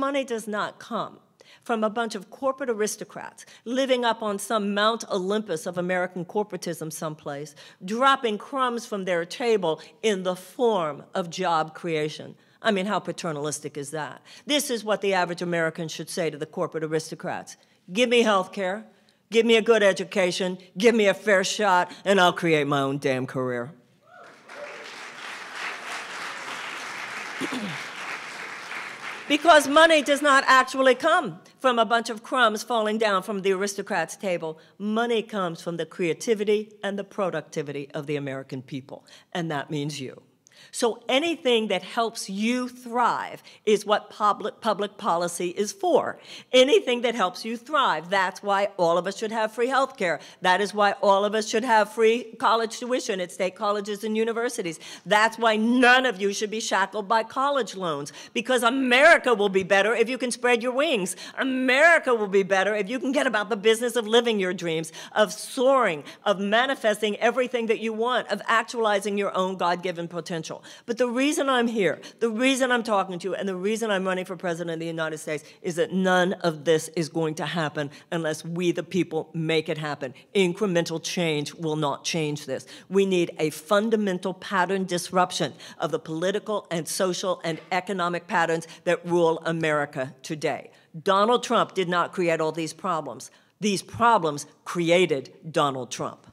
Money does not come from a bunch of corporate aristocrats living up on some Mount Olympus of American corporatism someplace, dropping crumbs from their table in the form of job creation. I mean, how paternalistic is that? This is what the average American should say to the corporate aristocrats. Give me health care, give me a good education, give me a fair shot, and I'll create my own damn career. Because money does not actually come from a bunch of crumbs falling down from the aristocrats' table. Money comes from the creativity and the productivity of the American people, and that means you. So anything that helps you thrive is what public policy is for. Anything that helps you thrive. That's why all of us should have free health care. That is why all of us should have free college tuition at state colleges and universities. That's why none of you should be shackled by college loans, because America will be better if you can spread your wings. America will be better if you can get about the business of living your dreams, of soaring, of manifesting everything that you want, of actualizing your own God-given potential. But the reason I'm here, the reason I'm talking to you, and the reason I'm running for president of the United States is that none of this is going to happen unless we, the people, make it happen. Incremental change will not change this. We need a fundamental pattern disruption of the political and social and economic patterns that rule America today. Donald Trump did not create all these problems. These problems created Donald Trump.